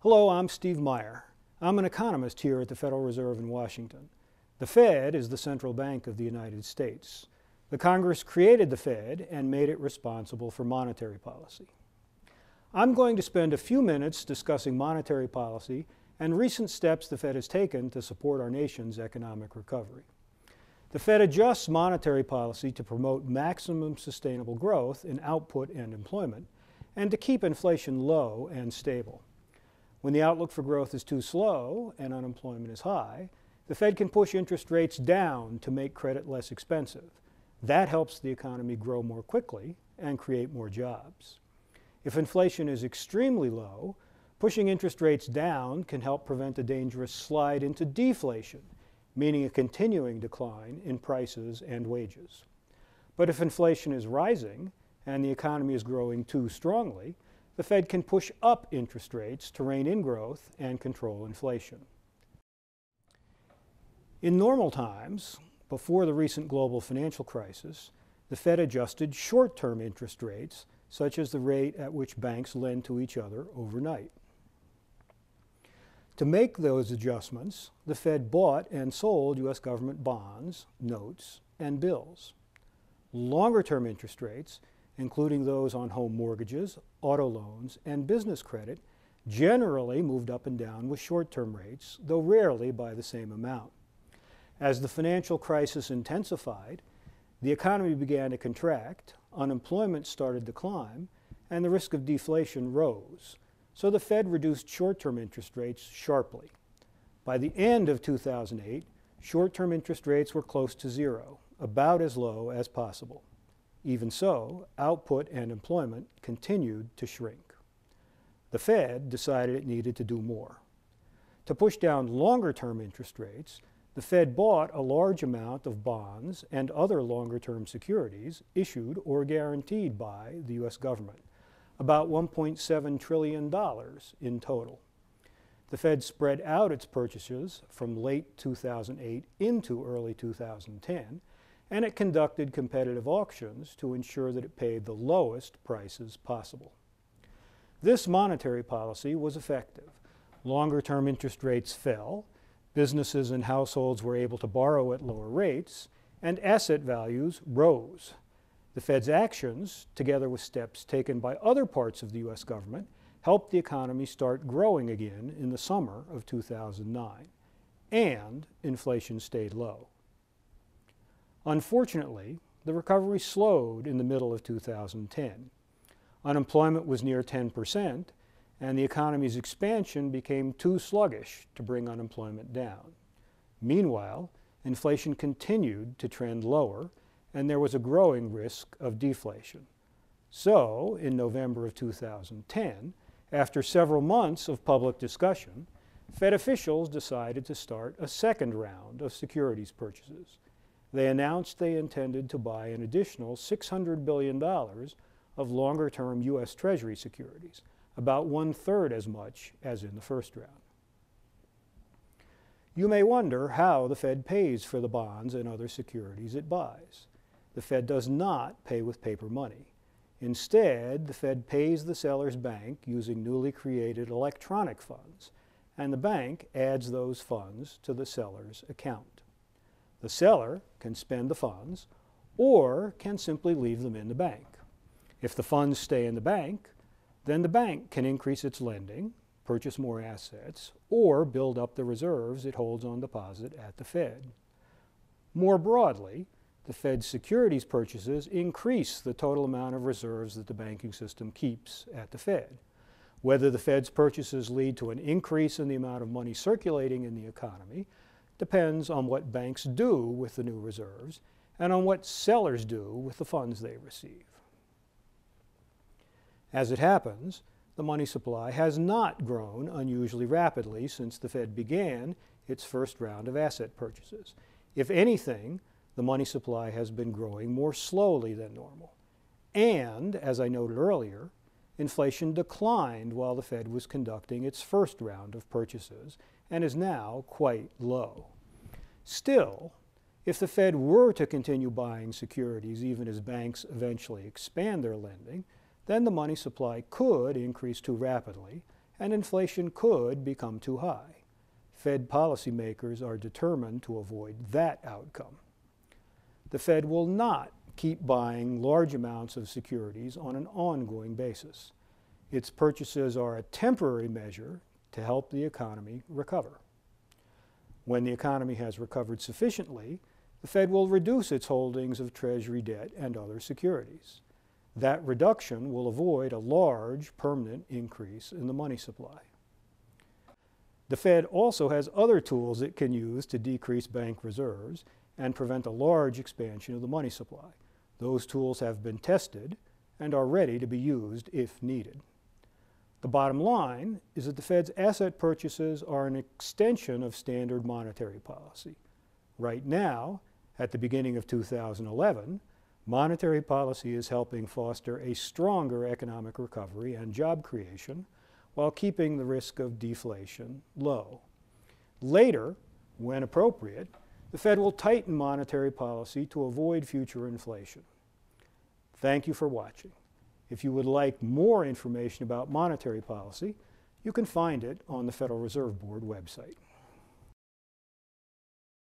Hello, I'm Steve Meyer. I'm an economist here at the Federal Reserve in Washington. The Fed is the central bank of the United States. The Congress created the Fed and made it responsible for monetary policy. I'm going to spend a few minutes discussing monetary policy and recent steps the Fed has taken to support our nation's economic recovery. The Fed adjusts monetary policy to promote maximum sustainable growth in output and employment, and to keep inflation low and stable. When the outlook for growth is too slow and unemployment is high, the Fed can push interest rates down to make credit less expensive. That helps the economy grow more quickly and create more jobs. If inflation is extremely low, pushing interest rates down can help prevent a dangerous slide into deflation, meaning a continuing decline in prices and wages. But if inflation is rising and the economy is growing too strongly, the Fed can push up interest rates to rein in growth and control inflation. In normal times, before the recent global financial crisis, the Fed adjusted short-term interest rates, such as the rate at which banks lend to each other overnight. To make those adjustments, the Fed bought and sold U.S. government bonds, notes, and bills. Longer-term interest rates, including those on home mortgages, auto loans, and business credit, generally moved up and down with short-term rates, though rarely by the same amount. As the financial crisis intensified, the economy began to contract, unemployment started to climb, and the risk of deflation rose. So the Fed reduced short-term interest rates sharply. By the end of 2008, short-term interest rates were close to zero, about as low as possible. Even so, output and employment continued to shrink. The Fed decided it needed to do more. To push down longer-term interest rates, the Fed bought a large amount of bonds and other longer-term securities issued or guaranteed by the U.S. government, about $1.7 trillion in total. The Fed spread out its purchases from late 2008 into early 2010, and it conducted competitive auctions to ensure that it paid the lowest prices possible. This monetary policy was effective. Longer-term interest rates fell, businesses and households were able to borrow at lower rates, and asset values rose. The Fed's actions, together with steps taken by other parts of the U.S. government, helped the economy start growing again in the summer of 2009, and inflation stayed low. Unfortunately, the recovery slowed in the middle of 2010. Unemployment was near 10%, and the economy's expansion became too sluggish to bring unemployment down. Meanwhile, inflation continued to trend lower, and there was a growing risk of deflation. So, in November of 2010, after several months of public discussion, Fed officials decided to start a second round of securities purchases. They announced they intended to buy an additional $600 billion of longer-term U.S. Treasury securities, about one-third as much as in the first round. You may wonder how the Fed pays for the bonds and other securities it buys. The Fed does not pay with paper money. Instead, the Fed pays the seller's bank using newly created electronic funds, and the bank adds those funds to the seller's account. The seller can spend the funds or can simply leave them in the bank. If the funds stay in the bank, then the bank can increase its lending, purchase more assets, or build up the reserves it holds on deposit at the Fed. More broadly, the Fed's securities purchases increase the total amount of reserves that the banking system keeps at the Fed. Whether the Fed's purchases lead to an increase in the amount of money circulating in the economy depends on what banks do with the new reserves and on what sellers do with the funds they receive. As it happens, the money supply has not grown unusually rapidly since the Fed began its first round of asset purchases. If anything, the money supply has been growing more slowly than normal. And, as I noted earlier, inflation declined while the Fed was conducting its first round of purchases and is now quite low. Still, if the Fed were to continue buying securities even as banks eventually expand their lending, then the money supply could increase too rapidly and inflation could become too high. Fed policymakers are determined to avoid that outcome. The Fed will not keep buying large amounts of securities on an ongoing basis. Its purchases are a temporary measure to help the economy recover. When the economy has recovered sufficiently, the Fed will reduce its holdings of Treasury debt and other securities. That reduction will avoid a large permanent increase in the money supply. The Fed also has other tools it can use to decrease bank reserves and prevent a large expansion of the money supply. Those tools have been tested and are ready to be used if needed. The bottom line is that the Fed's asset purchases are an extension of standard monetary policy. Right now, at the beginning of 2011, monetary policy is helping foster a stronger economic recovery and job creation while keeping the risk of deflation low. Later, when appropriate, the Fed will tighten monetary policy to avoid future inflation. Thank you for watching. If you would like more information about monetary policy, you can find it on the Federal Reserve Board website.